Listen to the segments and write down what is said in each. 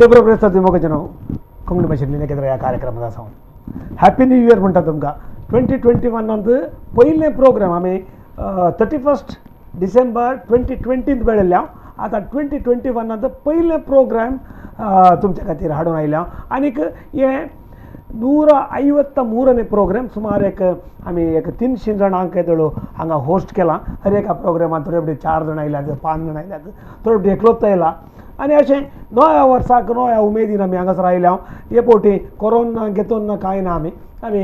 ದೇವರ ಪ್ರಸಾದ ತಿಮೋಕ ಜನೋ ಕಂಗಣ ಮಶಿನಿನ ಕೆದರ ಕಾರ್ಯಕ್ರಮದ ಸೌ ಹ್ಯಾಪಿ ನ್ಯೂ ಇಯರ್ म्हणता तुमका 2021 ಒಂದು ಪೈಲೇ ಪ್ರೋಗ್ರಾಮ್ ಆಮೆ 31st ಡಿಸೆಂಬರ್ 2020 ದ ಬೆಳಲ್ಯ आता 2021 ದ ಪೈಲೇ ಪ್ರೋಗ್ರಾಮ್ तुमच्या खातीर हाडून आयला आनीक हे 153 प्रोग्राम सुमार एक आमी एक 300 जणांक येतलो हांगा होस्ट केला हर एका प्रोग्रामांत थोडे 4 जण आयला 5 जण आयला थोडे एकलोच आयला आनी अशें नव्या वर्साक नव्या उमेदीन आमी हांगासर आयल्या हे पोटी कोरोना घेतोन ना कांय ना आमी आमी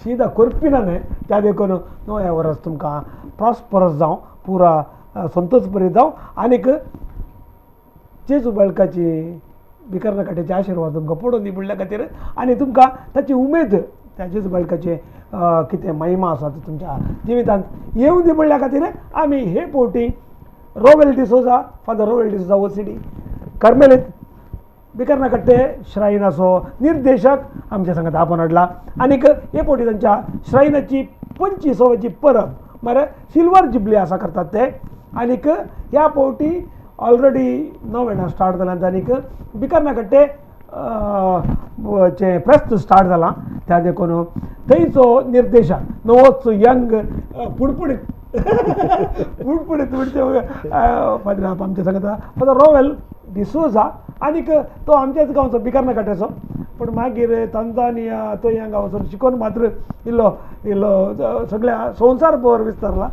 सीधा करपिना न्हय त्या देखून नव्या वर्स तुमकां प्रॉस्परस जावं पुरा संतोष बरी जावं आनीक जेजू बाळकाची बिकरना काट्याचे आशीर्वाद तुमकां पडून दी म्हणल्या खातीर आनी तुमकां ताची उमेद त्या जेजू बाळकाचे कितें महिमा आसा ती तुमच्या जिवितांत येवं दी म्हणल्या खातीर आमी हे पोटी रोवेल D'Souza father रोवेल D'Souza OCD Carmelite Bikarnakatte shrine असो निर्देशक आमच्या संगत आपण हाडला आनीक हे पोटी तांच्या श्राइनाची 25 वर्सांची परब म्हळ्यार सिल्वर जुबली आसा करतात ते आनीक ह्या पोटी ऑलरेडी नवेना स्टार्ट जाल्यात आनीक बिकरना कट्टे चे प्रस्त स्टार्ट जाला त्या देखून थंयचो निर्देशक नवोच यंग पुडपुडीत पुडपुडीत फादर आमच्या संगत फादर रोवेल डिसोजा आनीक तो आमच्याच गांवचो बिकरना कट्ट्याचो पूण मागीर तांजानिया थंय ह्या गांवासून शिकून मात्र इल्लो इल्लो सगळ्या संवसार भर विस्तारला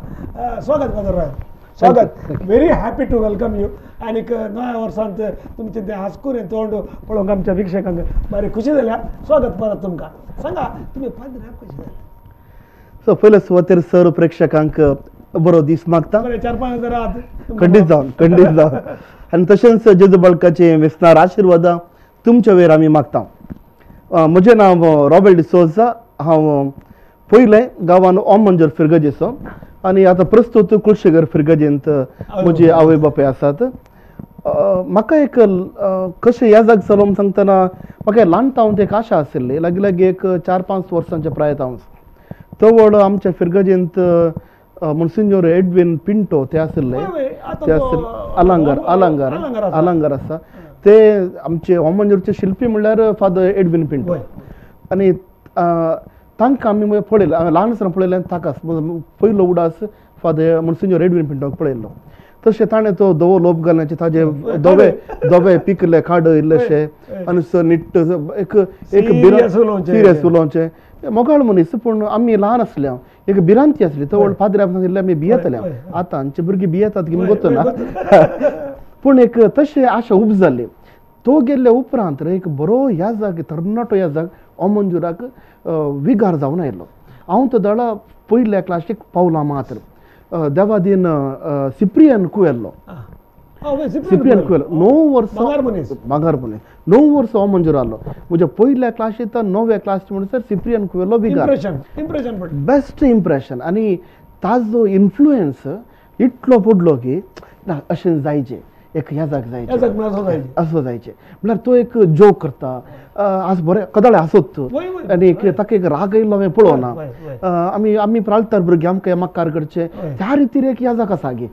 स्वागत फादर रोवेल स्वागत very happy to welcome you आनीक नव्या वर्सांत तुमचे ते हास्कुरें तोंड पळोवंक आमच्या विक्षकांक बरी खुशी जाल्या स्वागत परत तुमकां सांगा तुमी पाद्राक कशें जालें सो पयले सुवातेर सर्व प्रेक्षकांक बरो दीस मागता बरें 4-5 हजार आत कंडीज जावन आनी तशेंच जेजू बाळकाचे वेसनार आशिर्वादां तुमच्या वेळार आमी मागता म्हजें नांव रॉबर्ट डिसोजा हांव पयलें गांवान ओम मंजर फिरगजेचो आनी आतां प्रस्तुत कुळशेगर फिरगजेंत म्हजी आवय बापाय आसात म्हाका एक कशें ह्या जाग चलोवन सांगतना म्हाका ल्हानतावंत एक आशा आशिल्ली लागीं लागीं एक 4-5 वर्सांचे प्रायत हांव तवळ आमच्या फिरगजेंत मुन्सिन्योर एडवीन पिंटो ते आशिल्ले ते आलांगार आसा ते आमचे होम मंजूरचे शिल्पी म्हणल्यार फादर एडवीन पिंटो आनी तांकां आमी पळयलें हांवें ल्हान आसतना पळयलें ताकाच पयलो उडास फादर मुन्सिन्योर एडवीन पिंटोक पळयल्लो तशें ताणें तो धवो लोप घालण्याचे ताजे धवे पिकले काड इल्लेशे आनी निट्ट एक एक सिरियस उलोवचें मोगाळ मनीस पूण आमी ल्हान आसल्या एक भिरांती आसली तो व्हड फादर आपणाक दिल्ले आमी भियेताले आतां हांचे भुरगीं भियेतात की गोतो ना पूण एक तशें आशा उब जाल्ली तो गेल्ले उपरांत एक बरो ह्या जागे तरणाटो ह्या जाग ओमंजुराक विगार जावन आयलो हांव तो दळा पयल्या क्लासीक पावलां मात्र देवा दिन सिप्रियन कुवेल्लो मागार मनीस 9 वर्सां हांव मंजूर आसलो म्हज्या पयल्या क्लासींत 9व्या क्लासींत म्हणसर सिप्रियन कुवेल्लो विगार बेस्ट इम्प्रेशन आनी ताजो इन्फ्लुएंस इतलो पडलो की ना अशें जायचें एक ह्या जाग जायचे असो जायचे म्हळ्यार तो एक जोक करता आज बरें कदाळें आसत आनी ताका एक राग आयिल्लो हांवें पळोवना आमी प्रार्थार भुरगीं आमकां माकार करचें त्या रितीन एक ह्या जाग आसा आगे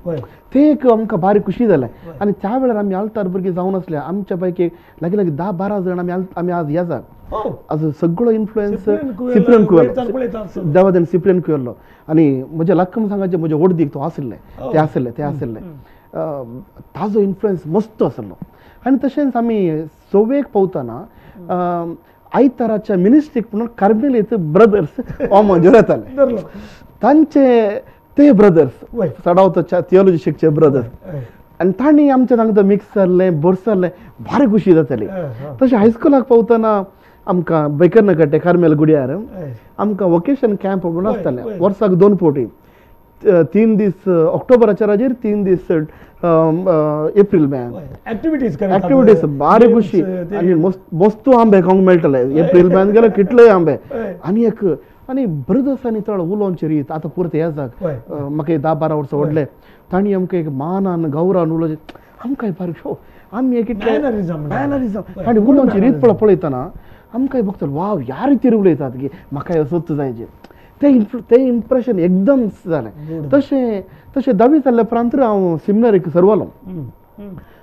तें एक आमकां बारीक खुशी जालें आनी त्या वेळार आमी आल्तार भुरगीं जावन आसल्या आमच्या पैकी लागीं 10-12 जण आमी आज ह्या जाग आज सगळो इन्फ्लुएंस सिप्रियन कुवेल्लो देवा देन सिप्रियन कुवेल्लो आनी म्हज्या लक्कम सांगाचें म्हजे वडदीक तो आसले ते आसले ताजो इन्फ्लुएंस मस्त आसलो आनी तशेंच आमी 6वेक पावतना आयताराच्या मिनिस्ट्रीक म्हणून कार्मेलीत ब्रदर्स हो मंजूर येताले तांचे ते ब्रदर्स चडावतच्या थियोलॉजी शिकचे ब्रदर्स आनी तांणी आमचे सांगता मिक्स जाल्लें बोरसल्लें भारी खुशी जाताली तशें हायस्कुलाक पावतना आमकां बेकरना कट्टे कार्मेल गुड्यार आमकां वोकेशन कॅम्प म्हणून आसतालें वर्साक 2 फावटी 3 दीस ऑक्टोबराच्या राजेर 3 दीस एप्रिल म्हयन्यांत एक्टिविटीज बारे खुशी आनी मस्त आंबे खावंक मेळटले एप्रिल म्हयन्यांत गेले कितलेय आंबे आनी एक आनी ब्रदर्स आनी चड उलोवचे रीत आतां पुरते ह्या जाग म्हाका 10-12 वर्सां व्हडले तांणी आमकां एक मानान गौरान उलोवचें आमकांय बारीक शो आमी कितले मॅनरिजम तांणी उलोवची रीत पळयतना आमकांय बघतलो वाव ह्या रितीन उलयतात की म्हाकाय असोच जायचें ते इम्प्रेशन एकदम जालें तशें 10वी जाल्ले उपरांत हांव सिमिनरीक सरवलो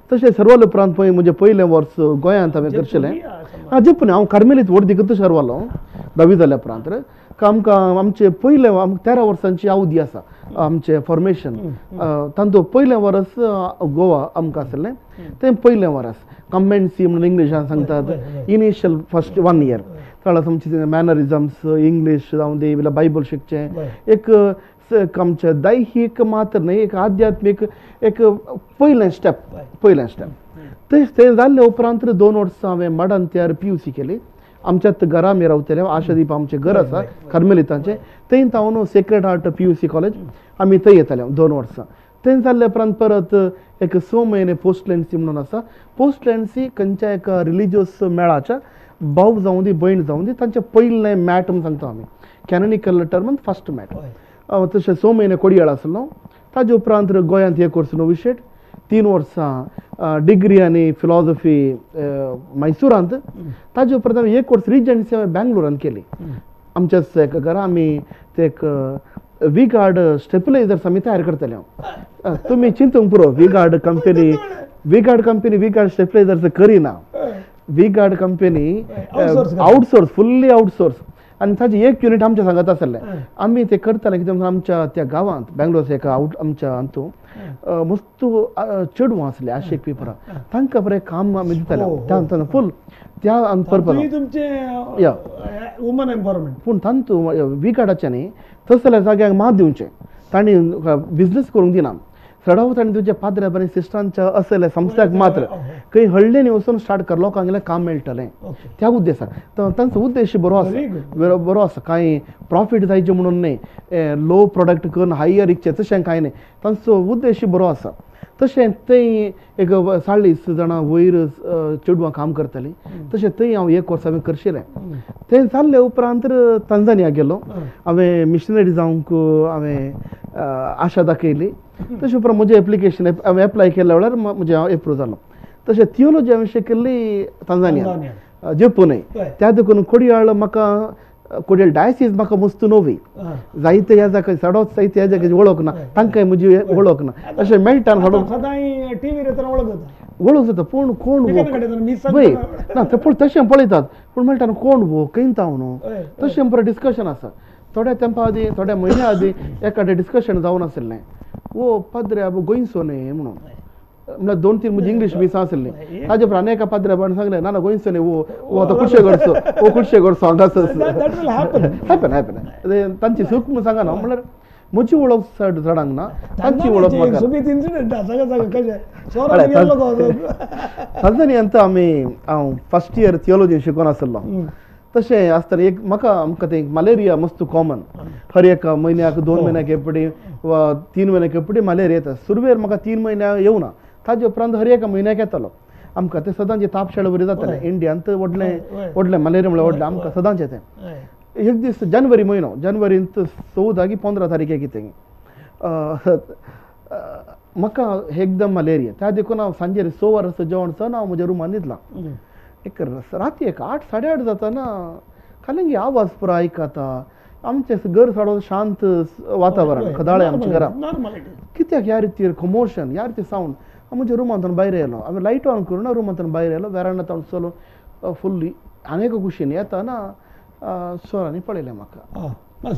So she Sarwala Pran Poy Mujapoil was Goyan Tamakirchele. Ajapuna, Carmelite would dig to Sarwalo, Davidala Prantre, Kamka, Amche Poile, Amtera or Sanchi Audiasa, Amche Formation, Tanto Poile Varas Goa Amcastle, then Poile Varas, comments in English and Santa, initial first 1 year. Mannerisms, English, Bible Shikche, कमचे दाई ही एक मात्र नहीं एक आध्यात्मिक एक पहिला step तो ते झाले उपरांतर 2 वर्ष हांवें मडान तयार पीयूसी केली आमच्यात घरा मेरा उतले आशादीप आमचे घर आसा कार्मेलितांचे थंय तावनो सेक्रेड हार्ट पीयूसी कॉलेज आमी थंय येताले 2 वर्सां तें झाले उपरांत परत एक 6 महिने पोस्टलॅन्सी म्हणून आसा पोस्टलॅन्सी खंयच्या एक रिलीजियस मेळाच्या भाव जावं दी भयण जावं दी तांचे पहिले मॅट म्हूण सांगता आमी कॅनॉनिकल टर्म फर्स्ट मॅट तशें 6 महिने कोडयाळ आसलो ताजे उपरांत गोंयांत हे कोर्स नोविशेट 3 वर्सां डिग्री आनी फिलॉसॉफी मैसूरांत ताजे उपरांत हे कोर्स रिजन्सी बेंगलोरांत केली आमच्या एका घरा आमी ते वी गार्ड स्टेपलायझर्स आमी तयार करताले हांव तुमी चिंतूंक पुरो V guard company V Guard stabilizers करिना V guard company outsource fully outsource And such एक unit आमच्या सांगत आसले आम्ही ते करताले की आमच्या त्या गावांत बेंगलोर एका आउट आमच्या अंतू मस्तू चेडवां आसले आशिक पेपरा तांकां बरें काम आमी दिताले तांकां फुल त्या परपज तुमचे या वुमन एम्पावरमेंट पूण तांतू विकाडाचे न्ही तसल्या जाग्याक मात दिवचे तांणी बिझनेस करूंक दिना सडावत आनी तुमच्या पाद्रा बरें सिस्टरांच्या असल्या संस्थाक मात्र खंय हळ्ळे न्ही वचून स्टार्ट कर लोकांगेलें काम मेळटलें त्या उद्देशाक तांचो उद्देश बरो आसा कांय प्रॉफीट जायचे म्हणून न्ही लो प्रॉडक्ट करून हायर रिक्चे तशें कांय न्ही तांचो उद्देश बरो आसा तशें थंय एक 40 जाणां वयर चेडवां काम करतालीं तशें थंय हांव एक वर्स हांवें करशिल्लें तें जाल्ले उपरांत तांजानिया गेलो हांवें मिशनरी जावंक हांवें आशा दाखयली तशें उपरांत म्हजें एप्लिकेशन हांवें एप्लाय केलें वेळार म्हजें हांव एप्रूव जालो तशें थियोलॉजी हांवें शिकिल्ली तांजानिया जपूनय त्या देखून कोडयाळ म्हाका कोडयाळ डायसीस म्हाका मस्तू नवी जायते ह्या जाका सडोच जायते ह्या जाग्याची वळख ना तांकां म्हजी वळख ना अशें मेळटान हाडून सदांय टीव्हीर येता वळख जाता पूण कोण वय ना ते पूण तशें पळयतात पूण मेळटान कोण वो खंयता न्हू तशें बरें डिस्कशन आसा थोड्या तेंपा आदीं थोड्या म्हयन्या आदीं एकादें डिस्कशन जावन आशिल्लें वो पाद्रे आबो गोंयचो न्ही म्हणून म्हणल्यार 2-3 म्हजी इंग्लीश मिसां आसलीं ताजे उपरांत एका पाद्रेबाण सांगलें ना ना गोंयचो न्ही वो आतां कुडशेगडचो हांगासर तांची सूख म्हूण सांगना म्हणल्यार म्हजी वळख चडांक ना तांची वळख तांजानियांत आमी हांव फर्स्ट इयर थियोलॉजी शिकोन आसलो तशें आसतना एक म्हाका आमकां तें मलेरिया मस्त कॉमन हर एका म्हयन्याक 2 महिन्याक एपटी वा 3 महिन्याक एपटी मलेरिया येता सुरवेर म्हाका 3 महिन्या येवना ताजे उपरांत हर एका म्हयन्याक येतालो आमकां तें सदांचे तापशाळा बरी जातालें इंडियांत व्हडलें मलेरिया म्हणल्यार व्हडलें आमकां सदांचें तें एक दीस जानेवारी म्हयनो जानेवारींत 14 की 15 तारीखे कितें म्हाका एकदम मलेरिया त्या देखून हांव सांजे 6 वरांचो जेवण सन हांव म्हज्या रुमान न्हिदलां एक राती एक 8, 8:30 जाताना खाल्यांगी आवाज पुरो आयकता आमचें घर साडो शांत वातावरण खदाळे आमच्या घरान कित्याक ह्या रितीर कमोशन ह्या रितीर सावंड हांव म्हज्या रुमांतून भायर येयलो हांवें लायट ऑन करून रुमांतून भायर येयलो वेरांडांत हांव चलो फुल्ली हांगा एका कुशीन येताना सोरांनी पळयलें म्हाका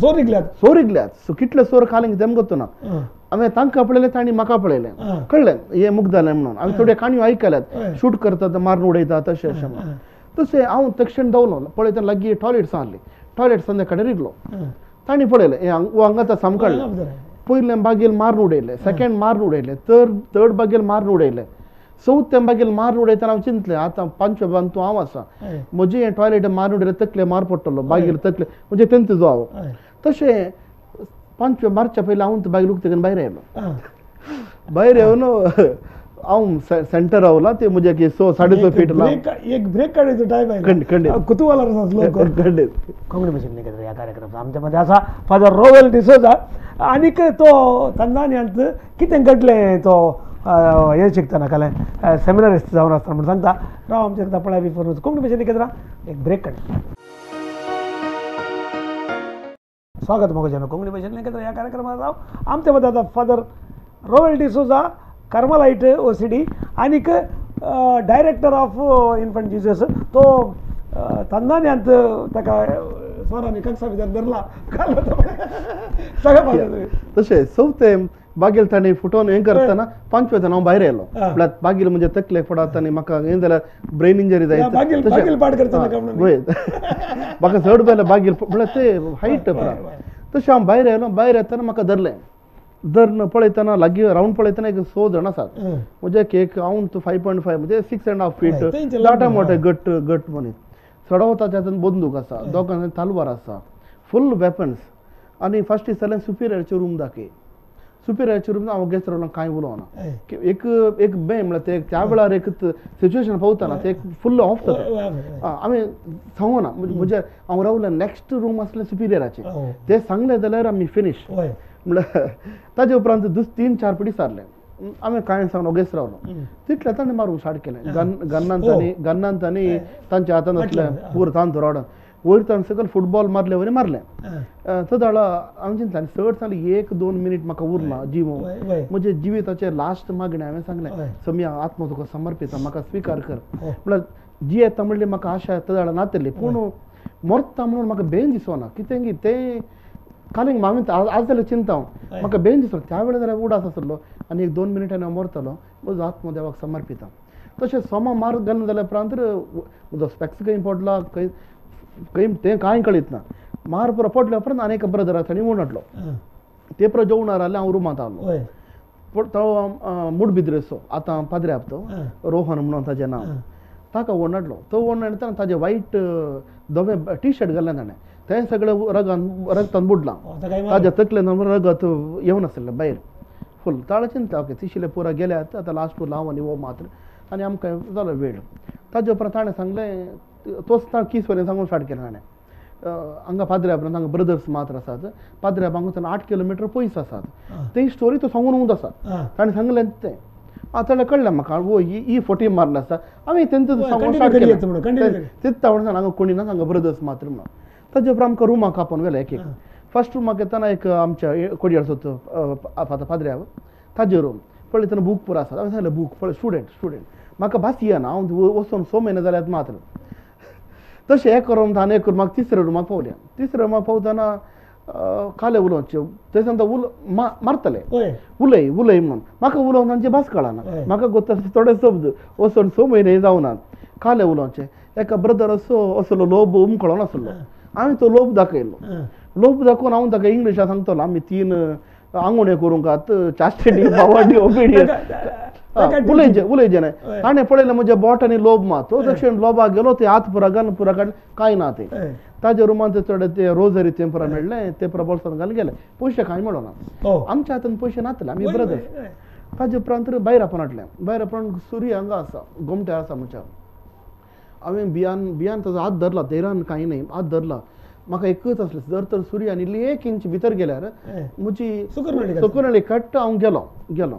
सोर इगल्यात सो कितले सोर खाल्यांगी तेमकां गोत्तो ना हांवें तांकां पळयलें तांणी म्हाका पळयलें कळ्ळें हे मुग्दालें म्हणून हांवें थोड्यो काणयो आयकल्यात शूट करतात मारून उडयतात तशें अशें म्हणून तशें हांव तक्षण धांवलो पळयतना लागीं टॉयलेट्सां आसलीं टॉयलेट्सां कडेन रिगलो तांणी पळयलें हें हांगा आतां सामकळलें पयलें बागेल मारून उडयलें सेकेंड मारून उडयलें थर्ड बागेल मारून उडयलें चवथें बागेल मारून उडयतना हांव चिंतलें आतां 5व्या बागेंत तूं हांव आसा म्हजें हें टॉयलेट मारून उडयलें तकलें मार पडटलो बागेल तकलें म्हणजे तेंत जो हांव तशें 5 मार्चा पयलीं हांव बागेल उक्तेन भायर आयलो भायर येवन हांव सेंटर रावला ते म्हजे 6, 6.5 फीट एक ब्रेक काढायचो टायम कुतुहल खंडेत या कार्यक्रम आमच्या मध्ये असा फादर रोवेल डिसोजा आणि तो तांजानियांत कितें घडलें तो हे शिकतना काल सेमिनारिस्ट जावन आसता म्हणून सांगता राव आमच्या एकदा पळय बिफोर कोंकणी भाशेन निकेतरा एक ब्रेक काढ स्वागत मग जन कोंकणी भाषेन निकेतन या कार्यक्रमात आमच्या मदत father रोवेल D'Souza Carmelite OCD Anika director of Infant Jesus. So Tanzania and Bagel Tani Futon Enkartana, Punch with an Ombirello. But Bagil Mujatek Fodatani Maka in the brain injury. Bagil Bagil Baka third by the Bagil height. The Sham Birello, Biratan Makaderle. The Napolitana, Lagi, round Politana, so the Nasa. Muja cake count to 5.5, 6.5 feet. Lata what a good money. Sadota Chatan Bundukasa, Dog and Talvarasa. Full weapons. And first is a superior churumdaki. Superior children are guests on Kaimulona. Ek bam, take Chabala Rek situation Potana, take full off. I mean, Sauna, Mujer, our next room as superior. They sang the letter and me finish. Tajo Pran, this teen charpity sarle. I'm a kind son of guest round. Sit Latanamaru Sarkin, Ganantani, Tanjatan, poor Tantorada. Worth and second football Marle very Marle. Sadala Anjin and certainly Yak don't minute Makavurla, Jimo, Muja Jivitacher last Maganam Sangle, Samia Atmosoko Summer Pisa Maka Speaker. But Gia Tamil Makasha, Tadala Natali, Puno, Mortamu Maka Benjisona, Kitangi, they calling Mamma as the Lechin town, Maka Benjison, Tavila Voda Solo, and a 2 minute and a mortalo was Atmodavak Summer Pita. Such as Soma Margan de la Prantra, the Spexica import law. Came take Ankalitna. Marpura Potlapan, Aneka brother at any one at law. Tepra Jona Rala Rumatalo. Porto Mudbidreso, Atam Padrapto, Rohan Montajana. Taka one at law. So one and Taja white t shirt galanane. Ten Sagla Ragan Raktan Budla. Taja Tekla Raga to Yonasilla Bayer. Full Tarachin Taka, Sishila Pura Galat at the last Pulaw and Ivo Matra, and Yamka Zala Veda. Taja Pratana Sangle. Tostar Kiss when Sango Shadkana. Anga Padre Branga brothers Matra Sada, Padre Bangus and 8 kilometer Poisa Sad. They story to Sangununda Sad. And Sangalente. Athalakala Macarvo, E 40 Marlasa. I mean, 10 to the Sango Shadkana. 6,000 Anga Kunina and brothers Matruma. Tajabram Karuma Capon Velaki. First to Makatana Amcha, Kodia Soto, Pata Padre, Tajurum. Politan book for us. I was a book for a student. Macabasia now was on so many other matters. So she echoed on a curmak tisseramapolia. Tisseramapodana Kalevuloncho, Tesan the wool martale, Wulemon, Macavulon and Jebascalana, Macagota Torres of the Oson so many downan, Kalevulonche, like a brother or so, Osolo Lobo, Colonasolo. I'm to Lob Dakelo. Lob Dakon on the English as Antolamitin Angonekurungat, chastity, poverty, obedience. Village, and a Polamaja bought any lobe mat, section loba gelote, at Puragan, Puragan, Kainati. Tajaruman the rosary temperament, Teprabols and Galgale, push a Kaimolona. Oh, Amchatan push an atla, my brother. Tajaprantra, Bairapanatlam, Bairapon Suriangasa, Gomta Samucha. I mean, beyond the Adarla, Deran Kainame, Adarla. Makaikus, Durter, Suri, and Iliakinch, Vitergeler, Muchi, Sokurali cut down Gallon.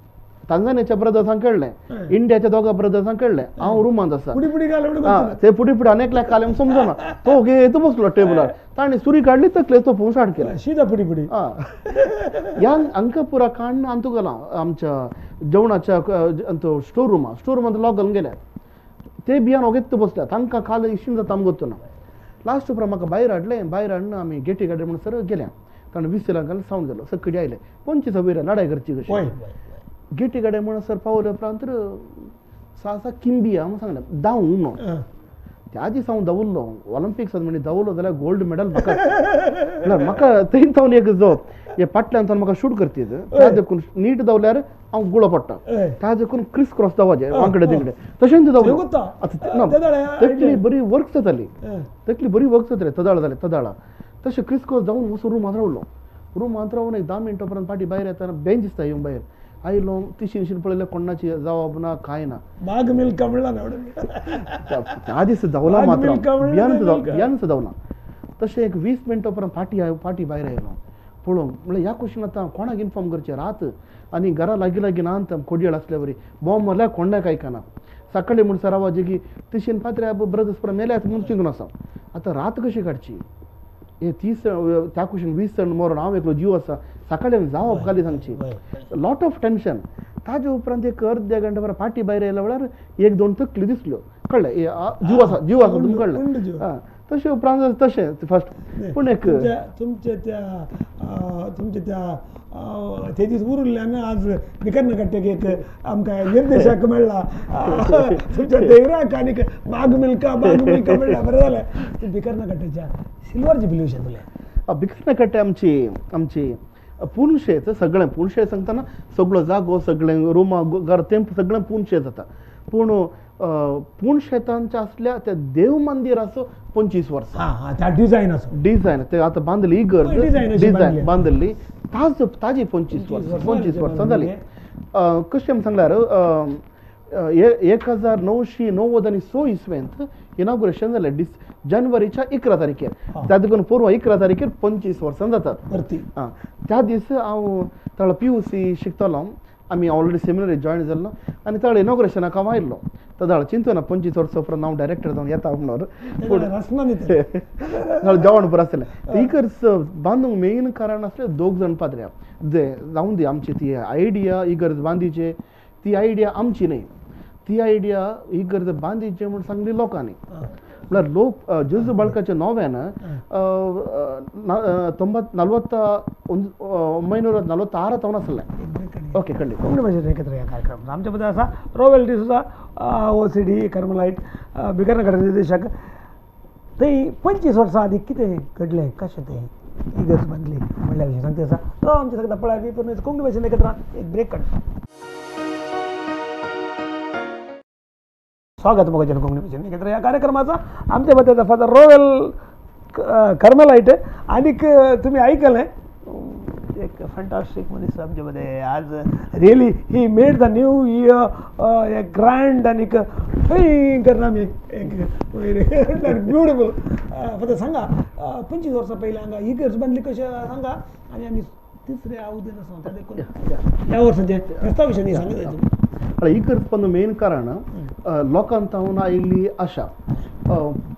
Tanganecha brothers uncle, India Chadoga brothers uncle, our room on the sun. They put it on a like Kalam Somzona. Okay, the most table. Tani Suri Kadlit, the class of Pusharkila. She's a pretty pretty. Young Anka Purakan Antugala, Amcha, Jonacha, Anto, Sturuma, on the log and Gela. They be an Oget to Bosta, Tanka Kala Ishim the Tangutuna. Last to Pramaka Bayrad Lane, Byron, I mean, getting a demonstrator Gela. Tan Visilagal sound, Sakidale. Punches away another agriculture. Get a demon, sir, power of Prantra Sasa Kimbiam, down. Jaji sound the wool Olympics and many dowel of the gold medal. Maka, 10,000 exo. A patlan and Maka should curtis. Tajakun need the letter on Gulapata. Tajakun crisscross the wager. Tashin to the Vukuta. Technically, works at the league. Technically, works at the Tadala. Tasha crisscross down Musurumarolo. Rumantra and Dam interpret party by a bench is the young by. I long teaching Shilpole Konachi, Zaobna, Kaina. Magmil Kamila. That is the Dola Matra. Yan Sadona. The Sheikh Wiesment of a party by Rayon. Pulum, Yakushinata, Konagin from Gurcheratu, and in Gara Lagilaginantam, Kodiala slavery, Bomala Konda Kaikana, Sakali Munsarava Jigi, Tishin Patriabu brothers from Melas Munsunasa, at the Ratukushikachi, a Tisha Takushin Western Moranavik Lujuasa, Sakalim Zaw Kalizanchi. A lot of tension. Taju Prante Kurd, they can have a party by Railavar, Yeg don't took Lidislo, Kala, Juvasa, तशे प्रांजल तशे first Pune क तुमचे त्या तेजीस उरुल्ले ना आज निकन्न कट्टे एक आमका निर्देशक मिळला तुमच्या देवरा काणी बाग मिल्का मिळला बरं झालं ते बिकर्ण कट्टेच्या सिल्वर जुबिलेशन तुले बिकर्ण कट्टे आमची आमची पुणशेचं सगळं पुणशे सांगताना सगळं जागो सगळं रूम घर टेम्प सगळं पुणशे जाता पूण पुणशेतांच्या असल्या त्या देव मंदिर असो 25 वर्ष हां त्या डिझाइन असो डिझाइन ते आता बांधली ही घर डिझाइन बांधली ताज ताजी 25 वर्ष झाली कशेम सांगलार 1990 आणि 100 इसवेंत इनॉग्रेशन झाले जानेवारीच्या 11 तारखेर त्यादकून पूर्व 11 तारखेर 25 वर्षां जातात परती हां त्या दिस हांव तळ पीयूसी शिकतालो आमी ऑलरेडी सेमिनार जॉइन झालो आणि तळ इनॉग्रेशन का वायलो तदाळ चिंतन पंचवीस वर्षापर नाव डायरेक्टर जाऊन येता म्हणून जेवण बरं असलं इगर्स बांधूंक मेन कारण असलें दोग जाण पाद्र्या जे जाऊन दी आमची ती आयडिया इगर्ज बांदीचे ती आयडिया आमची न्हय ती आयडिया इगर्ज बांदीचे म्हूण सांगली लोकांनी म्हळ्यार लोक जेजू बाळकाच्या नव्यान 1946 तवन आसलें ओके खंडित कोण म्हणजे एकत्र या कार्यक्रम आमच्यामध्ये असा Rovel D'Souza OCD Carmelite Bikarnakatte निर्देशक ते 25 वर्षां आधी कितें घडलें कशें तें इगर्ज बांदली म्हणल्या विशय सांगता आसा तो आमच्या सगळ्या पळावी पूण कोंकणी भाशेन एकत्र एक ब्रेक काडटा स्वागत मोगजन कोंकणी भाशेन एकत्र या कार्यक्रमाचा आमच्यामध्ये आसा फ्र. रॉवेल कार्मेलाइट आनीक तुमी ऐकलें एक फंटास्टिक मनीस आमच्यामध्ये आज really he made the new year a grand आणि ब्युटिफुल फक्त सांगा 25 वर्सां पयलीं हांगा ही इगर्ज बांदली कशें सांगा आनी आमी तिसऱ्या आवदीन सांगता ह्या वर्सांचे रस्त्या विशयी सांगता इगर्ज पण मेन कारण लोकांत हांव आयिल्ली आशा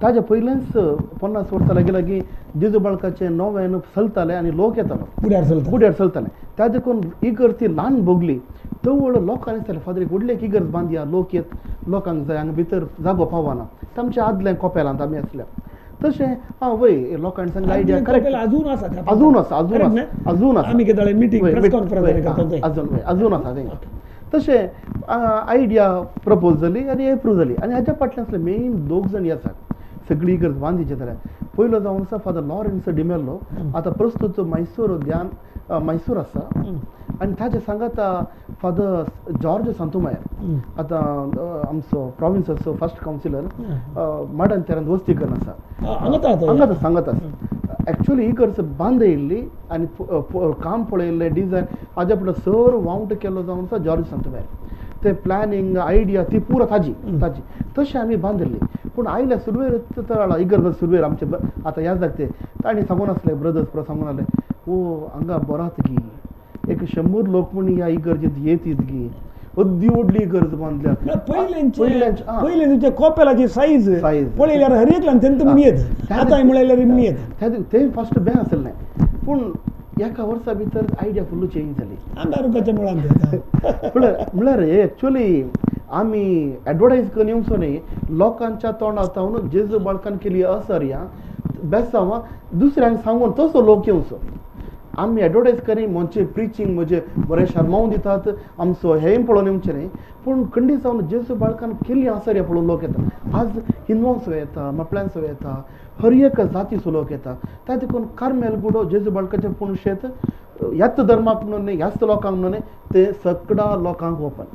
ताज्या पयल्यानच 50 वर्सां लागीं लागीं जेजू बाळकाचे नव्यान चलताले आनी लोक येतालो बुड्यार चलताले त्या देखून इगर्ज ती ल्हान भोगली तवळ लोकांनी सांगलें फादरीक व्हडली एक इगर्ज बांदया लोक येत लोकांक जाय हांगा भितर जागो पावना तांचे आदलें कोपेलांत आमी आसल्या तशें हां वय लोकांनी सांगलें आयडिया करेक्ट अजून आसा अजून आसा आमी कितें मिटींग प्रेस कॉन्फरन्स करतात अजून आसा तें तशें आयडिया प्रपोज जाली आनी एप्रूव जाली आनी हाच्या फाटल्यान मेन दोग जाण आसात सगळी इगर्ज बांदीचे जाल्यार पयलो जावन आसा फादर लॉरेन्स डिमेल्लो आतां प्रस्तुत मैसूर ध्यान मैसूर आसा आनी ताचे सांगाता फादर जॉर्ज सांतुमायर आतां आमचो प्रॉविन्साचो फर्स्ट कावन्सिलर मडन तेरान वस्तीकरण आसा सांगता एक्चुअली इगर्ज बांद येयल्ली आनी काम पळयल्लें डिझायन हाज्या फुडें सर वावंट केल्लो जावन आसा जॉर्ज सांतुमायर ते प्लॅनिंग आयडिया ती पुरा ताजी ताजी तशी आमी बांदिल्ली पूण आयल्या सुरवेर इगर्ज सुरवेर आमचे आतां ह्या जागते तांणी सांगून आसले ब्रदर्स पुरो सांगून आसले ओ हांगा बरात गी एक 100 लोक म्हूण ह्या इगर्जींत येतीत गी अद्दी व्हडली इगर्ज बांदल्या पयले तुमच्या कोपेलाची सायज पळयल्यार हर एकल्यान तेंत म्हूण येत आतां म्हळ्यार म्हूण येत तें फस्ट बें आसलें पूण एका वर्सा भितर आयडिया फुल्ल चेंज जाली आमदारुकाच्या मुळांत म्हळ्यार एक्चुअली आमी एडवर्टायज करून येवचो न्ही लोकांच्या तोंडांत हांव जेजू बाळकान केली असर्या बेसांवा दुसऱ्यांक सांगून तसो लोक येवचो आमी एडवर्टायज करी म्हणजे प्रिचींग म्हणजे बरें शर्मावून दितात आमचो हेंय पळोवन येवचें न्ही पूण खंडीत जावन जेजू बाळकान केल्ली असर्या पळोवन लोक येता आज हिंदुवांक सो येता मपळ्यां सो येता हर एक जाती सो लोक येता त्या देखून कार्मेल बुडो जेजू बाळकाचें पुणशेत ह्याच धर्माक म्हणून न्ही ह्याच लोकांक म्हणून ते सगळ्या लोकांक ओपन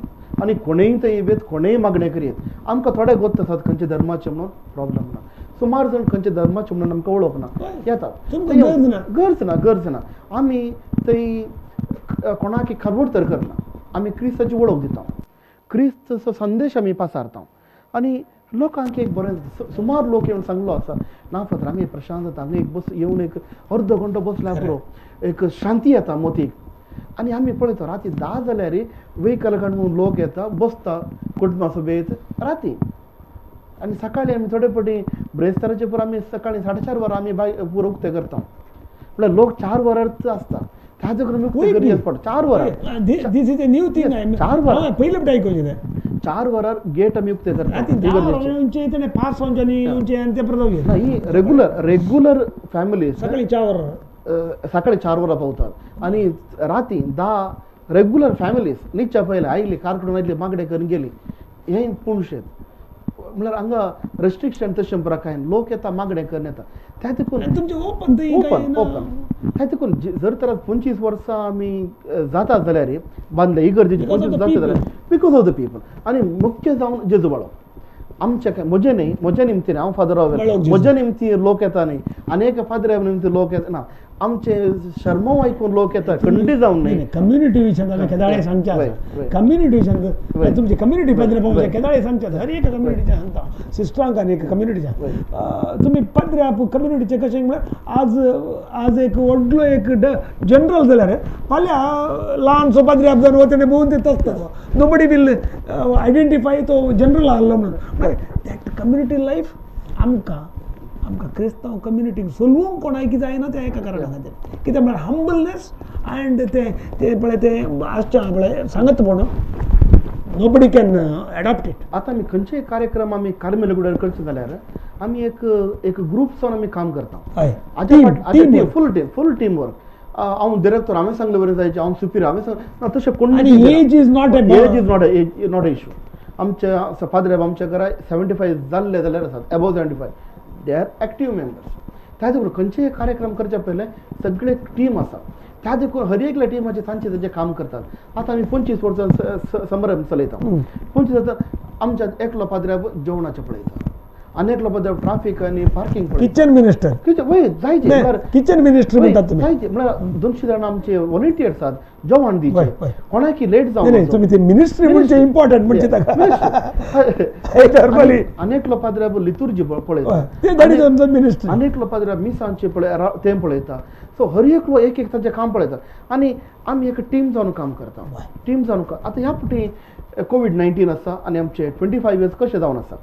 आनी कोणेय ते येत कोणेय मागणें करयेत आमकां थोडे गोत आसात खंयचे धर्माचे म्हणून प्रॉब्लम ना सुमार जण खंयचे धर्माचे म्हणून आमकां वळख ना येतात गरज ना आमी थंय कोणाकी खरवड तर करना आमी क्रिस्ताची वळख दिता क्रिस्तचो संदेश आमी पासारता आनी ಲೋಕಾಂಕೆ ಬರೆದು ಸುಮಾರು ಲೋಕೆ ಒಂದು ಸಂಗ್ಲೋ ಆಸ ನಾ ಫದ್ರಾಮಿ ಪ್ರಶಾಂತ ತಾಂಗೆ ಬಸ್ येऊन एक अर्ध घंटो बसला पुरो एक शांती येता मोतीक आनी आमी पळयता राती 10 जाल्यार वेहिकल काडून लोक येता बसता कुटुंबा सोबत राती आनी सकाळी आमी थोडे पटी ब्रेस्ताराचे पुर आमी सकाळी 4:30 वर आमी पुरो उक्ते करता म्हळ्यार लोक 4 वरांच आसता ताजो क्रम उक्ते करी आसता 4 वरां this is a new thing I 4 वरां पयले पटाय कोजिले 4 वरार गेट आम्ही उक्ते करतात रेग्युलर फॅमिली सकाळी 4 वरां पावतात आणि राती 10 रेग्युलर फॅमिलीज नीच्या पहिले आयली कारकडून मागडे करून गेली हे पुणशेत म्हणजे हंगा रेस्ट्रिक्शन तशें प्रकार लोक येता मागडे करून येता त्या तिकून जर तर 25 वर्सां आमी जाता जाल्यार बांदले ही गर्दी 25 जाता जाल्यार बिकॉज ऑफ द पीपल आनी मुख्य जावन जेजुबाळो आमच्या काय म्हजे न्ही म्हज्या निमतीन हांव फादर रॉवेल म्हज्या निमती लोक येता न्ही आनी एक फादर रॉवेल निमती लोक येता ना आमचे शर्माव ऐकून लोक येता खंडी जावन न्ही कम्युनिटी विशन केदाळे सांगचे आसा कम्युनिटी विशन तुमची कम्युनिटी पद्र पावले केदाळे सांगचे आसा हर एक कम्युनिटीचे सांगता सिस्टरांक आनी एक कम्युनिटीचे तुमी पद्र कम्युनिटीचे कशें म्हणल्यार आज एक व्हडलो एक जनरल जाल्यार फाल्यां ल्हानसो पद्र जावन वतने भोंवून ते तसता नोबडी विल आयडेंटिफाय तो जनरल आहलो म्हणून दॅट कम्युनिटी लायफ आमकां क्रिस्तांव कम्युनिटी सोलवूंक कोणाक जायना त्या एका कारणा खातीर कित्याक म्हळ्यार हंबलनेस एंड ते पळय ते आजच्या पळय सांगत म्हणून नोबडी कॅन एडॉप्ट इट आतां आमी खंयचेय कार्यक्रम आमी कार्मेल गुडार करचे जाल्यार आमी एक ग्रुप जावन आमी काम करता हय आतां फूल टीम वर्क हांव डिरेक्टर हांवें सांगले बरें जायचे हांव सुपीर हांवें सांगलें ना तशें कोण age is not a issue आमच्या फादराब आमच्या घरा 75 जाल्ले जाल्यार आसात above 75 they are active members त्या देखून खंयचेय कार्यक्रम करचे पयले सगळे टीम आसा त्या देखून हर एकल्या टिमाचे तांचे तांचे काम करतात आतां आमी 25 वर्सां समारंभ चलयता 25 जाता आमच्या एकलो पाद्राब जेवणाचें पळयता आनी एकलो पाद्राब ट्राफीक आनी पार्किंग किचन मिनिस्टर म्हणटात तुमी जायचे म्हळ्यार 200 जाणां आमचे व्हॉलंटियर्स आसात जेवण दिवचे कोणाकी लेट जावं तुमी ते मिनिस्ट्री म्हणजे इम्पॉर्टंट म्हणजे ताका नॉर्मली अनेक लोक पाद्राब लितुर्जी पळयता ते गाडी आमचं मिनिस्ट्री अनेक लोक पाद्राब मिसांचे पळय ते पळयता सो हर एक लोक एक एक तांचे काम पळयता आनी आमी एक टीम जावन काम करता टीम जावन आतां ह्या फावटी कोविड-19 आसा आनी आमचे 25 इयर्स कशें जावन आसा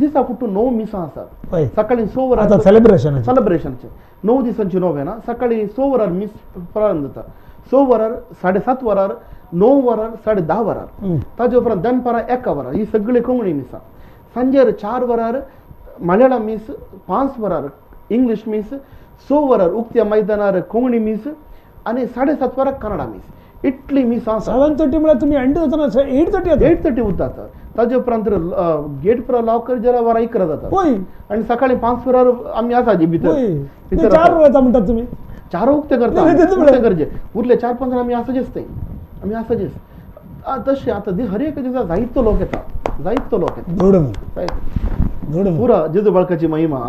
दिसा फुटून 9 मिसां आसात सकाळी 6 वरांचें सेलिब्रेशनचें 9 दिसांची नोवेना सकाळी 6 वरार मिस प्रारंभ जाता 6 वरार 7:30 वरार 9 वरार 10:30 वरार ताजे उपरांत दनपारां 1 वरार ही सगळी कोंकणी मिसां सांजेर 4 वरार मल्याळम मिस 5 वरार इंग्लीश मिस 6 वरार उक्त्या मैदानार कोंकणी मिस आनी 7:30 वरार कन्नडा मिस इतली मिसां 7:30 म्हळ्यार तुमी एंड जाता 8:30 उरतात ताजे उपरांत गेट पुरा लॉक कर जरा वरां 11 जाता आनी सकाळी 5 वरार आमी आसा जी भितर 4 वरां म्हणटात तुमी 4 उक्ते करता गरजे उरले 4-5 आमी आसाचेच ते आमी आसाचेच तशें आतां हर एक दिसा जायतो लोक येता पुरा जेजू बाळकाची महिमा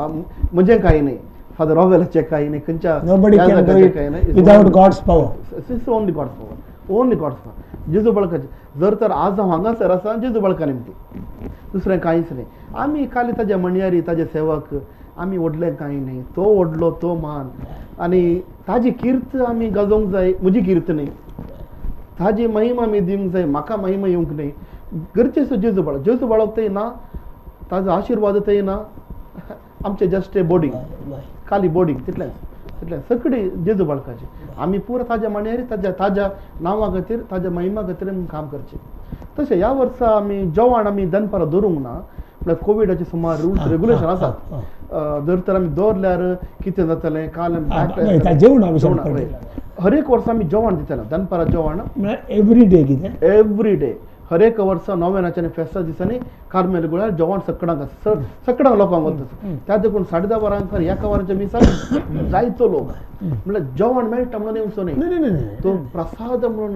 म्हणजे कांय न्ही फादर रॉवेलाचें कांय न्ही ओन्ली गॉड्स पावर जेजू बाळकाचे जर तर आज हांव हांगासर आसा जेजू बाळका निमती दुसरें कांयच न्ही आमी खाली ताज्या मण्यारी ताज्या सेवाक आमी व्हडलें कांय न्ही तो व्हडलो तो मान आनी ताजी कीर्त आमी गाजोवंक जाय म्हजी कीर्त न्ही ताजी महिमा आमी दिवंक जाय म्हाका महिमा येवंक न्ही गरजेचो जेजू बाळक तें ना ताजो आशिर्वाद तें ना आमचे जस्ट बॉडी खाली बॉडी तितलेंच सगळी जेजू बाळकाची आमी पुरा ताज्या मण्यारी ताज्या नांवा खातीर ताज्या महिमा खातीर काम करचें तशें ह्या वर्सा आमी जेवण आमी दनपारां दवरूंक ना म्हळ्यार कोविडाचे सुमार रुल्स रेगुलेशन आसात जर तर आमी दवरल्यार कितें जातलें हर एक वर्सा आमी जेवण दितलें दनपारां जेवण एवरी डे हर एक वर्सा नोवेनाच्या आनी फेस्ता दिसांनी कार्मेल गुळार जेवण सकडांक आसा सकडांक लोकांक वता त्या देखून 10:30 वरांक 1 वरांच्या मिसाक जायतो लोक म्हळ्यार जेवण मेळटा म्हणून येवचो न्ही तो प्रसाद म्हणून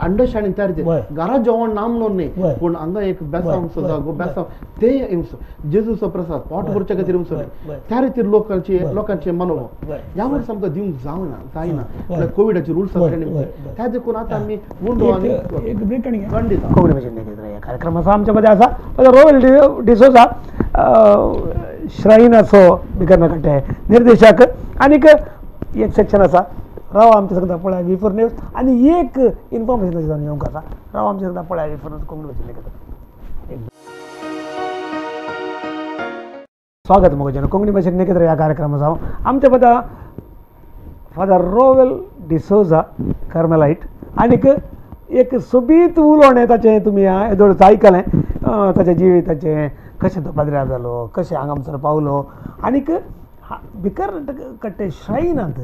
understanding there is garage on nam lonne kon anga ek besam suda go besam te imso Jesus prasad pot burcha ga tirum sore tare tir lokalche mano yavar samka dium zauna taina la covid age rules are ne taje kon ata mi mundu ani ek break ani covid age ne kedra कार्यक्रम सामच्या मध्ये असा रॉवेल D'Souza shrine असो बिकनकट आहे निर्देशक आणि एक section असा राव आमच्या संग दापळा विफर न्यूज आणि एक इन्फॉर्मेशन जाणून घेऊ कसा राव आमच्या संग दापळा विफर न्यूज कोण बचले कदा स्वागत मग जन कोंगणी भाषेत नेकेतर या कार्यक्रमात जाऊ आमच्या पदा फादर रॉवेल डिसोझा कार्मेलाइट आणि एक सुबीत उलोवणे ताचे तुम्ही एदोळच ऐकले ताचे जिविताचे कशे तो पाद्रा जालो कशे हांगामसर पावलो आणि बिकर कट्टे श्राइनात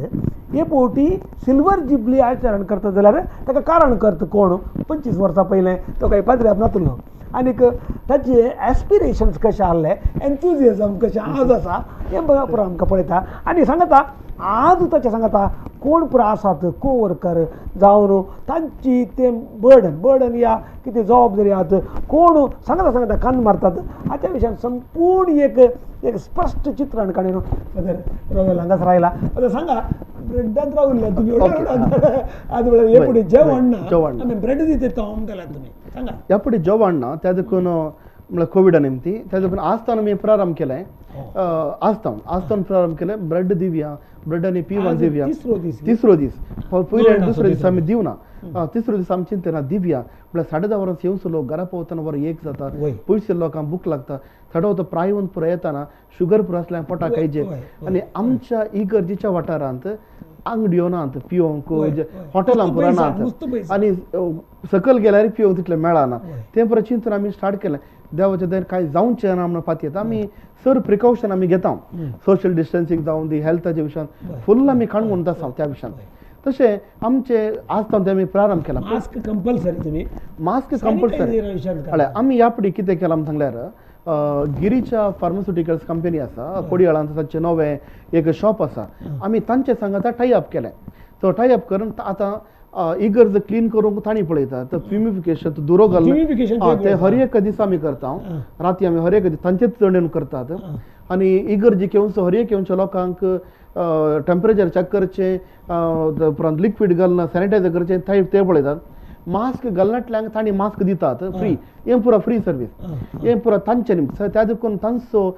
हे पोटी सिल्वर जिबली आचरण करता जाल्यार ताका कारण करता कोण 25 वर्सां पयलें तो काय पाद्रा नातलो आणि ताचे एस्पिरेशन्स कशे आले एंथुझियाझम कशे आज आसा हे बघा पुरो आमकां पळयता आणि सांगता आज ताचे सांगता कोण प्रासात कोवर्कर जावनो तांची ते बर्डन या किती जबाबदारी आहात कोण सांगता कान मारतात हाच्या विषयात संपूर्ण एक स्पष्ट चित्रण काढून फादर रॉवेल हांगाच राहिला सांगा ब्रेडात रावले तुम्ही आज हे पुढे जेवण ना आम्ही ब्रेड दिते तोम केला तुम्ही सांगा हे पुढे जेवण ना त्यादकून मला कोविड नेमती त्यादकून आस्थान मी प्रारंभ केलाय आस्थान प्रारंभ केलाय ब्रेड दिव्या ब्रेडाने पिवण दिव्या तिसरो दीस पहिले दुसरे दिस आम्ही देऊ ना तिसरो दिस आमची चिंतना दिव्या म्हळ्यार 10:30 वरांस येवन सो लोक घरा पावतना वर एक जाता पयशे लोकांक भूक लागता थडवतो प्रायवन पुरो येताना शुगर पुरो आसल्यान पोटा कायजे आनी आमच्या इगर्जेच्या वाठारांत आंगड्यो नात पियोंक हॉटेलां पुरो नात आनी सकल गेल्यार पियोंक तितलें मेळना तें पुरो चिंतन आमी स्टार्ट केलें देवाच्या दयेन कांय जावचें ना म्हणून पातयेत आमी सर प्रिकॉशन आमी घेता सोशल डिस्टन्सिंग जावन दी हेल्थाच्या विशयान फुल्ल आमी काणकोण आसा त्या विशयान तशें आमचे आजतावन ते आमी प्रारंभ केला मास्क कंपल्सरी तुमी मास्क कंपल्सरी हळ्या आमी ह्या फुडें कितें केलां सांगल्यार गिरीच्या फार्मास्युटिकल्स कंपनी आसा कोडयाळांत तांचें नवें एक शॉप आसा आमी तांचे सांगता टायअप केलें सो टायअप करून आतां इगर्ज क्लीन करूंक ताणी पळयता तर प्युमिफिकेशन तो दुरो घालून हर एक दीस आमी करता राती आमी हर एक दीस तांचेच चडून करतात आनी इगर्जीक येवन हर एक येवच्या लोकांक टेंपरेचर चॅक करचें उपरांत लिक्वीड घालना सॅनिटायझर करचें ते पळयतात मास्क घालनाटल्यांक ताणी मास्क दितात फ्री हें पुरो फ्री सर्वीस हें पुरो तांचे निमतान त्या देखून तांचो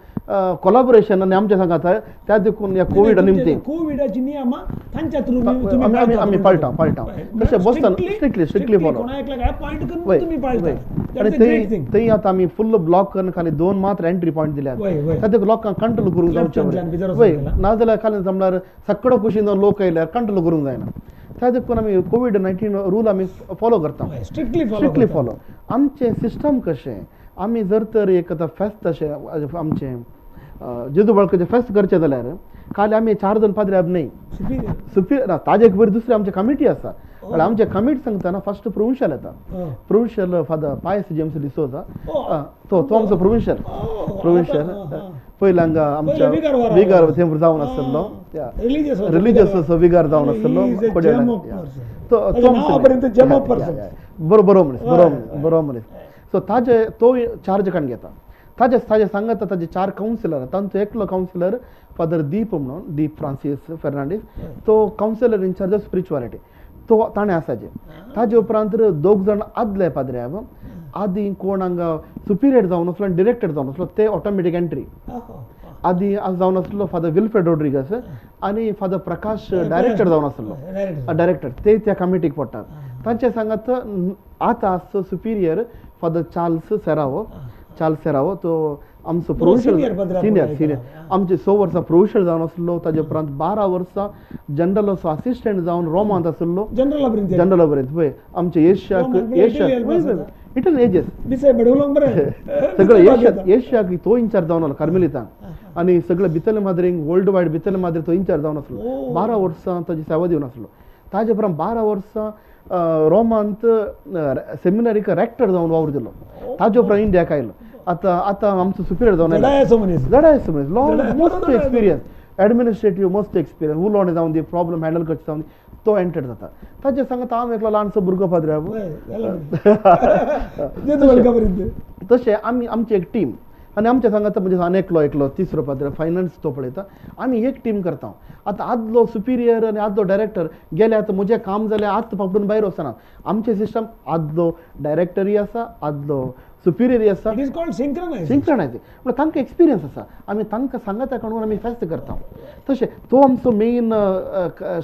कोलाबोरेशन आनी आमच्या सांगात त्या देखून ह्या कोविड निमतेन कोविडाची नियमां तांच्या थ्रू आमी पाळटा तशें बसतान स्ट्रिक्टली फॉलो थंय आतां आमी फुल्ल ब्लॉक करून खाली 2 मात्र एंट्री पॉयंट दिल्यात त्या देखून लोकांक कंट्रोल करूंक जावचें नाजाल्यार खाली समजार सगळो कुशीन जावन लोक आयल्यार कंट्रोल करूंक जायना त्या देखून आमी कोविड-19 रूल आमी फॉलो करता स्ट्रिक्टली फॉलो आमचे सिस्टम कशें आमी जर तर एक आतां फेस्त अशें आमचें जेजू बाळकाचें फेस्त करचें जाल्यार काल आमी 4 जण पाद्र्याब न्हय सुपीर ताजे खबर दुसरी आमचे कमिटी आसा आनी आमचे कमिटी सांगतना फर्स्ट प्रोविन्शियल येता प्रोविन्शियल फादर पायस जेम्स डिसोझा तो आमचो प्रोविन्शियल पयलीं हांगा आमच्या विगार थंय जावन आसलो रिलीजियस असो विगार जावन आसलो बरो मनीस सो ताजे तो चार्ज काडून घेता ताजे सांगता ताजे 4 कावन्सिलर तांचो एकलो कावन्सिलर फादर दीप म्हणून दीप फ्रांसीस फेर्नांडीस तो councillor in charge of spirituality तो ताणें आसाचे ताजे उपरांत 2 जण आदले पाद्र्याब आदी कोण हांगा सुपिरियर जावन आसलो आनी डिरेक्टर जावन आसलो ते ऑटोमॅटीक एंट्री आदी जावन आसलो फादर विल्फ्रेड रोड्रिगस आनी फादर प्रकाश डायरेक्टर जावन आसलो डायरेक्टर ते त्या कमिटीक पडटात तांचे सांगात आतां आसचो सुपिरियर फादर चार्ल्स सेरावो तो आमचो प्रोविन्शियल सिनियर आमचे 6 वर्सां प्रोविन्शियल जावन आसलो ताजे उपरांत 12 वर्सां जनरल असो असिस्टंट जावन रोमांत आसलो जनरल पळय आमचे एशियाक इटल एजेस सगळे एशियाक तो इन्चार्ज जावन आसलो कार्मेलितान आनी सगळे बितले माद्रेक वर्ल्ड वायड बितले माद्रेक तो इन्चार्ज जावन आसलो 12 वर्सां ताजी सेवा दिवन आसलो ताजे उपरांत 12 वर्सां रोमांत सेमिनारीक रेक्टर जावन वावर दिलो ताजे उपरांत इंडियाक आयलो आतां आमचो सुपिरियर जावन आयलो लडाय असो मनीस long most experience administrative most experience who learned down the problem handle cuts down to enter that touch sanga ta mekla lanso burga padravu jeno welcome irinde तसे आम्ही आमची एक टीम आणि आमच्या संघात म्हणजे अनेक लोक तिसरो पात्र फायनान्स तो पळयता आम्ही एक टीम करता आता आदलो सुपीरियर आणि आदलो डायरेक्टर गेले आता मुझे काम झाले आत पकडून बाहेर वसना आमचे सिस्टम आदलो डायरेक्टरी असा आदलो सुपीरियर असा इज कॉल्ड सिंक्रोनाइज पण तांका एक्सपीरियन्स असा आम्ही तांका संघात कडून आम्ही फेस्ट करता तसे तो आमचो मेन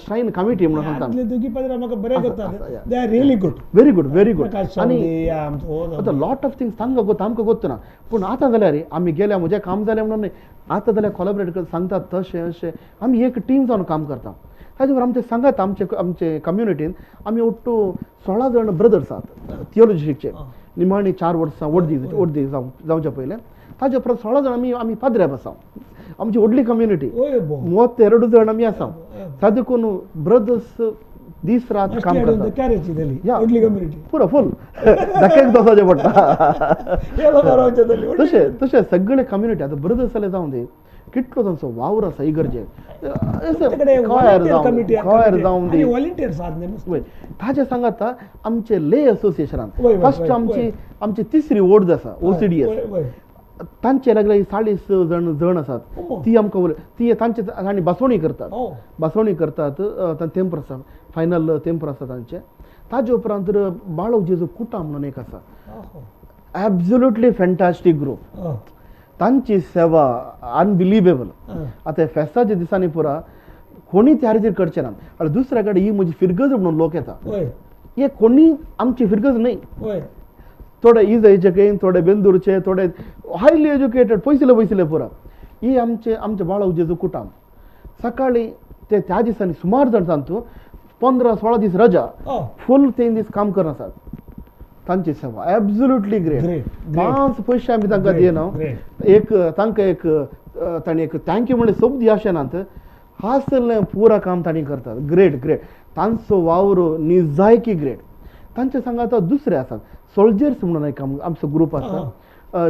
श्राइन कमिटी म्हणून सांगता आदले दोघी पात्र आमका बरे करता they are really good very good very good आणि आता लॉट ऑफ थिंग्स तांका गो तांका गोतना पण आता झाले रे आम्ही गेल्या मुझे काम झाले म्हणून नाही आता झाले कोलॅबोरेट कर सांगता तसे असे आम्ही एक टीम जाऊन काम करता हाजवर आमचे संघात आमचे आमचे कम्युनिटीन आम्ही उठतो 16 जण ब्रदर्स आहात थियोलॉजी शिकचे निमाणी 4 वर्षा ओडदी जाऊच्या पहिले ताजे परत 16 जण आम्ही पाद्रे बसाव आमची ओडली कम्युनिटी 32 जण आम्ही असाव साधे कोण ब्रदर्स दिस रात काम करतात कॅरेज दिली ओडली कम्युनिटी पूरा फुल धक्केक दोसाजे पडता येला बरोबर दिली तसे सगळे कम्युनिटी आता ब्रदर्सले जाऊन दे कितलो तंसो वावर असा इगर्जे कोयर जाऊन दे व्हॉलंटियर साधने मस्त ताजे सांगता आमचे ले असोसिएशन फर्स्ट आमची तिसरी वोर्ड असा ओसीडी असा तांचे लागले 40 जण असतात ती आमका ती तांचे आणि बसवणी करतात टेम्पर असा फायनल टेम्पर असा तांचे ताजे उपरांत बाळोजीचो कुटा म्हणून एक असा ॲब्सोल्युटली फॅंटास्टिक ग्रुप तांची सेवा अनबिलीवेबल आता फेस्ताच्या दिसांनी पुरा कोणी तयारी करचे ना आणि दुसऱ्याकडे ही म्हणजे फिरगज म्हणून लोक येतात हे कोणी आमची फिरगज नाही थोडे इजायचे काही थोडे बेंदूरचे थोडे हायली एज्युकेटेड पैसले पुरा ही आमचे बाळावजेचं कुटाम सकाळी ते त्या दिसांनी सुमार जण सांगतो 15-16 दिस रजा फुल 3 दिस काम करतात तांची सेवा ॲब्सोल्युटली ग्रेट पांच पैसे आम्ही तांकां दिना एक ताणी एक थँक्यू म्हणले शब्द अशें नात हासले पुरा काम ताणी करतात ग्रेट ग्रेट तांचो वावर निजायकी ग्रेट तांचे सांगा आता दुसरे आसात सोल्जर्स म्हणून एक आमचो ग्रुप आसा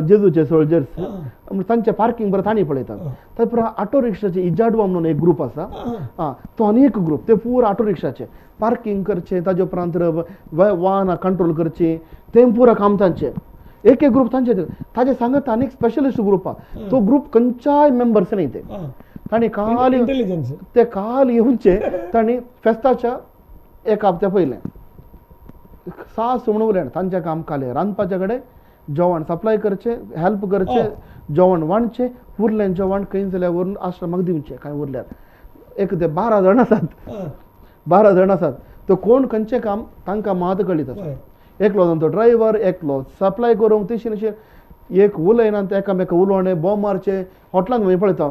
जेजूचे सोल्जर्स तांचे पार्किंग बरं ताणी पळयतात तापुरा ऑटो रिक्षाचे इजाडवा म्हणून एक ग्रुप आसा हां तो आनी एक ग्रुप ते पुरा ऑटो रिक्षाचे पार्किंग करचे ताजे उपरांत वाहन कंट्रोल करचे ते पुरा काम तांचे एक एक ग्रुप तांचे ताजे सांगता आनी एक स्पेशलिस्ट ग्रुप आसा तो ग्रुप खंयच्याय मेंबर्स नाही ते ताणी काल इंटेलिजन्स ते काल येवचे ताणी फेस्ताच्या एक हप्त्या पयले 6 म्हणून तांचे काम काले रांदपाच्या कडे जेवण सप्लाय करचे हेल्प करचे जेवण वाणचे उरलें जेवण खंय जाल्यार वरून आश्रमाक दिवचे काय उरल्यार एक ते 12 जण आसात 12 जण आसात तो कोण खंयचे काम तांकां मात कळीत आसा एकलो जावन तो ड्रायव्हर एकलो सप्लाय करूंक तशी एक उलयना ते एकामेका उलोवणें बॉम्बारचे हॉटेलांत वय पळयता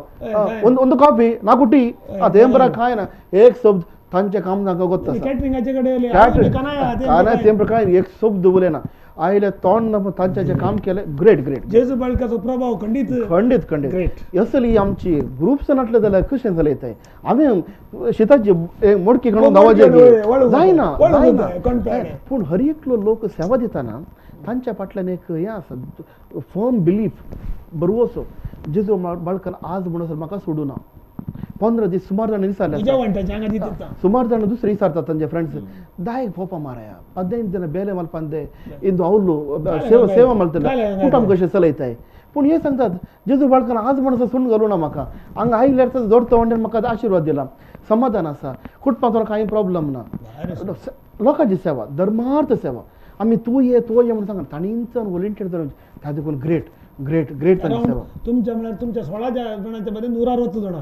ओन कॉफी ना कुटी आतां हें बरा काय ना एक शब्द तांचे काम नाका गोत्ता कॅटरिंगाचे कडे आले तें प्रकार एक शब्द उलयना आयले तोंड ना तांचे काम केले ग्रेट ग्रेट जेजू बाळकाचो प्रभाव खंडीत असली आमची ग्रुप्स नाटले जाल्यार कशें जालें ते आमी शेताची मोडकी घालून धांवचे जायना पूण हर एकलो लोक सेवा दितना तांच्या फाटल्यान एक हें आसा फर्म बिलीफ बरोसो जेजू बाळकान आज म्हणसर म्हाका सोडूना 15 दिस सुमार जण विचारले सुमार जण दुसरे विचारतात त्यांचे फ्रेंड्स दायक फोपा माराया 15 जण बेले मालपान दे इंदू आवलो सेवा मालतले कुटुंब कशें चलयताय पूण हे सांगतात जेजू बाळकान आज म्हणसर सोडून घालूना म्हाका हांगा आयल्यार तर जोड तोंडान म्हाका आशिर्वाद दिला समाधान आसा कुटपाचो कांय प्रॉब्लेम ना लोकांची सेवा धर्मार्थ सेवा आमी तूं ये म्हणून सांगता ताणींचो व्हॉलंटियर जावन ताजेकून ग्रेट ग्रेट ग्रेट तांची सेवा तुमच्या 16 जणांच्या मध्ये 160 जण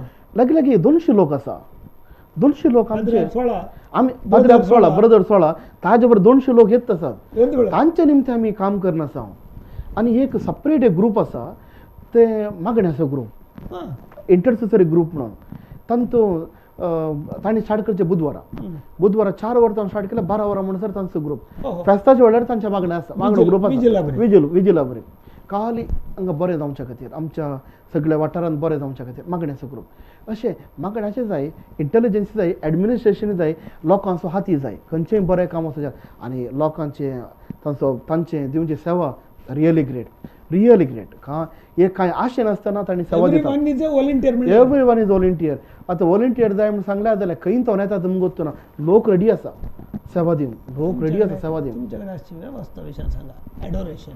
लगे 200 लोक आसा 200 लोक आमचे आमी पाद्रे 16 ब्रदर 16 ताजे बरोबर 200 लोक येत आसात तांचे निमित्त आमी काम करनासा आनी एक सेपरेट एक ग्रुप आसा ते मागण्याचो ग्रुप इंटरसेसरी ग्रुप म्हणून तांतो ताणी स्टार्ट करचे बुधवारा 4 वरां स्टार्ट केले 12 वरां म्हणसर तांचो ग्रुप फेस्ताचे वेळार तांच्या मागण्या आसा मागणो ग्रुप आसा विजिला बरे काल हांगा बरें जावच्या खातीर आमच्या सगळ्या वाठारांत बरें जावच्या खातीर मागण्याचो ग्रुप अशें मागण्याचें जाय इंटेलिजन्स जाय एडमिनिस्ट्रेशन जाय लोकांचो हाती जाय खंयचेंय बरें काम आसूं आनी लोकांचें तांचें दिवचे सेवा really great real ignorant. Everyone is a volunteer. Everyone is volunteer. At the volunteer, I am Sangla, the Kain Toneta Dumgotuna, Lok Radiasa, Savadim, Lok Radiasa Savadim. Adoration.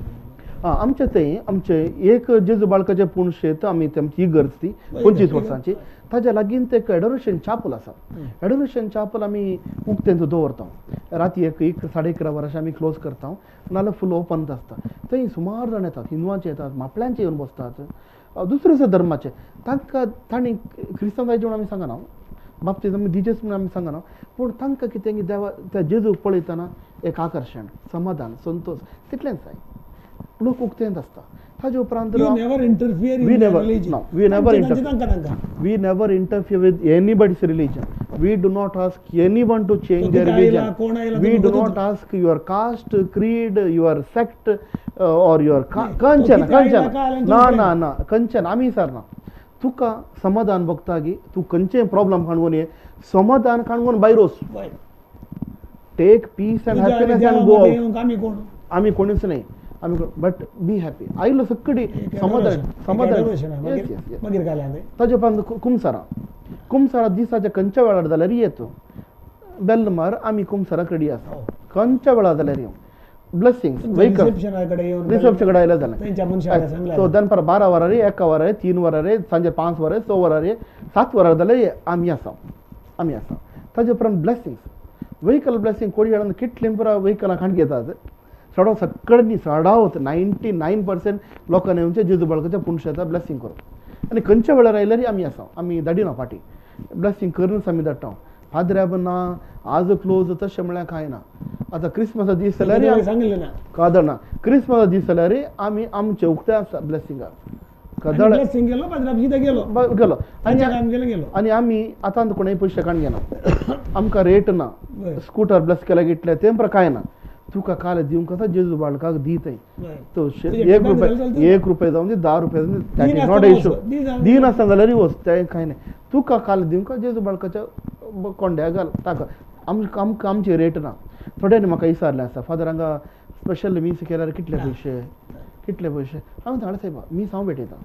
Amchate, Amche, Eke Jesubalkaja Punsheta, Mitam Tigersti, Punjis or Sanchi, Tajalagin take adoration chapulasa. Adoration chapalami hooked into Dorton, Ratia Creek, Sadekra Varashami close Kurtown, Nala full open dasta. Things more than at Hinuancheta, Maplanchi and Bostata. दूसरे से धर्म आचे तांका तानी Christian दाई जोना में संगना बापतिस्म में Jesus में हमें संगना पूर्ण तांका कितेंगी देवा ते जेजू पढ़े तना एक आकर्षण समाधान संतोष तितलें साई लोग उगते हैं दस्ता था जो प्रांतर we never interfere in religion we never interfere with anybody's religion we do not ask anyone to change their religion we do not ask your caste creed your sect or your kanchana na kanchana ami sarna tuka samadhan bhaktagi tu kanche problem kanvone samadhan kanvon byros take peace and happiness and go ami konis nahi but be happy I lo sakkadi samadhan yes magir kalande tajapand kumsara disaja kancha veladalari yetu belmar ami kumsara krediyasa kancha veladalari blessings wake up reception kada illa dana so dan par 12 varare 1 varare 3 varare sanje 5 varare 100 varare 7 varadale amyasa tajapram blessings vehicle blessing kodi yadan kit limbra vehicle kan getade सड़ो सक्कड़ नहीं सड़ाओ 99% लोग कने उनसे जिद्द बढ़कर जब पुण्यशाता blessing करो अने कंचा बड़ा रायलरी अम्यासा अम्मी दादी ना पार्टी ब्लेसिंग करने समीदा टाऊं फादर अपना आज क्लोज तक शमला खाए ना अत क्रिसमस दी सलारी आम संगल ना कादर ना क्रिसमस दी सलारी आमी आम चौकता ब्लेसिंग कादर ब्लेसिंग गलो बदर अभी तक गलो गलो अने आमी अतांत कोने पुष्ट करने गना आम का रेट ना स्कूटर ब्लेस के लगे इतने तें पर खाए ना तू का काले दियूं का था जेजू बाल का दी थे तो एक रुपए दाऊं जी 10 रुपए दाऊं जी that is not a issue दी ना संगलरी वो चाहे कहीं नहीं तू का काले दियूं का जेजू बाल का चाहे कौन डेगा ताका हम ची रेट ना थोड़े नहीं मकाई साल ऐसा फादर अंगा स्पेशल मी से कह रहा है कितने पैसे हम धारा से मी साउंड बैठे था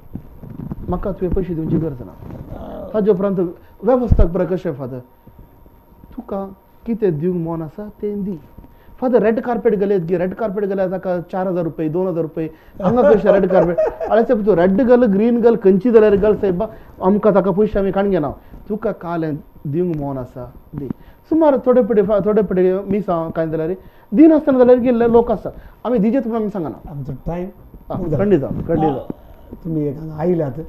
मक्का तू पैसे दूं जी कर देना था जो प्रांत व्यवस्था प्रकश है फादर तू का कितने दियूं मौना सा तेंदी फादर रेड कार्पेट गले था का 4000 रुपये 2000 रुपये अंगा कुछ रेड कार्पेट अलग से तो रेड गल ग्रीन गल कंची दलेर गल से बा अम का ताका पुष्ट हमें कांड गया ना तू का काले दिंग मौना सा दी सुमार थोड़े पड़े मिसां कांड दलेरी दिन हसन दलेरी के लोका सा अमी दीजे तुमने मिसांगा ना अब तो टाइम कंडीजा तुम ये कहाँ आई लाते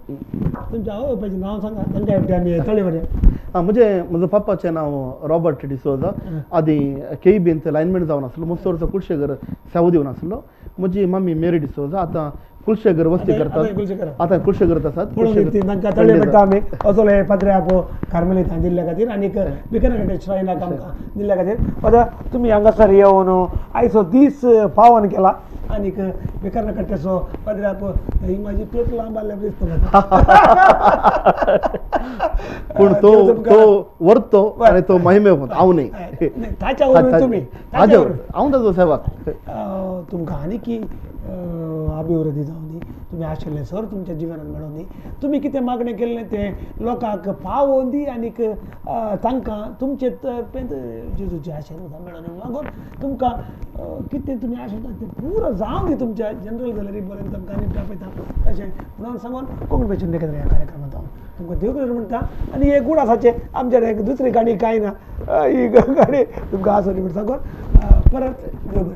तुम जाओ पर नाम संग तंदे अपने में थोड़े बने हाँ मुझे मतलब पापा चेना वो रॉबर्ट डिसोज़ा आदि कई बीन से लाइन में जाओ ना सुलो मुस्तौर से कुछ शेगर साउदी होना सुलो मुझे मम्मी मेरी डिसोज़ा आता कुछ शेगर वस्ती करता आता कुछ शेगर ता साथ कुछ शेगर तीन का तले बटा में और तो ले पत्रे आपको कार्मेलिट आंधी लगा दी रानी का बिकना कटे श्राइन का काम का दिल लगा दी और तुम यंगा सरिया होनो आई सो दिस पावन के ला आनी का बिकना कटे सो पत्रे आपको हिमाजी प्लेट लांबा लेवरेज तो कुण तो वर्त तो अरे तो महीने होता आऊँ नहीं ताजा होने तुम्ही ताजा आऊँ तो सेवा तुम कहानी की आप भी उर्दी दाऊंगी तुम्हें आश्चर्य सर तुम चजीवन अनबड़ोंगी तुम्हें कितने मागने के लिए ते लोग आके पाव होंगी अनेक तंका तुम चेत पेंट जो तुझे आश्चर्य होता मरने वाला और तुम का कितने तुम्हें आश्चर्य होता पूरा जाऊंगी तुम चाहे जनरल गैलरी बोलें तब गाने टापे था ऐसे पुराने सामान कौन बेचने के लिए कार्यक्रम बताऊं तुमको देखने में था अन्य ये गुड़ा सच्चे हम जरा एक दूसरे गाड़ी काई ना ये गाड़ी तुम कहाँ सोने में था कौन पर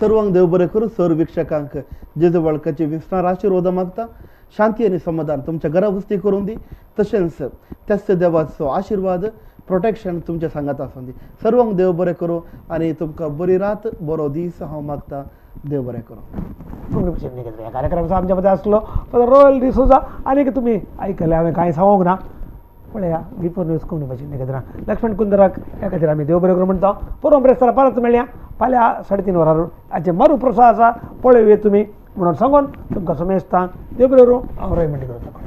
सर्वंग देवबरे करो सर्विक्षकांक जेजू बाल कच्चे विस्तार राशि रोधा मागता शांति अनि समाधान तुम चगरा भस्ती करूंगी तस्संस तस्से देवास्व आशीर्वाद प्रोटेक्शन तुम चे संगता संधि सर्वंग देवबरे करो अनि तुम का बरी रात बरोदी सहाव मागता देवबरे करो तुमने बच्चे निकल रहे हैं कार्यक्रम साम जब दास लो पर रॉयल डिसूज़ा अनि के तुम्हें आई कल्याण में कहीं सामोग ना पढ़े या विपो न्यूज़ को नहीं बचने के दरा लक्ष्मण कुंदराक या कचरा में देवबरे ग्रामीण था पूर्व ब्रेस्टर पालत मेलिया पहले आ 3.5 वरारो अच्छे मरु प्रसाद सा पढ़े हुए तुम्हें मुनाफ़संगन तुम कसमेस्तान देवबरे रो आमराई मंडी करता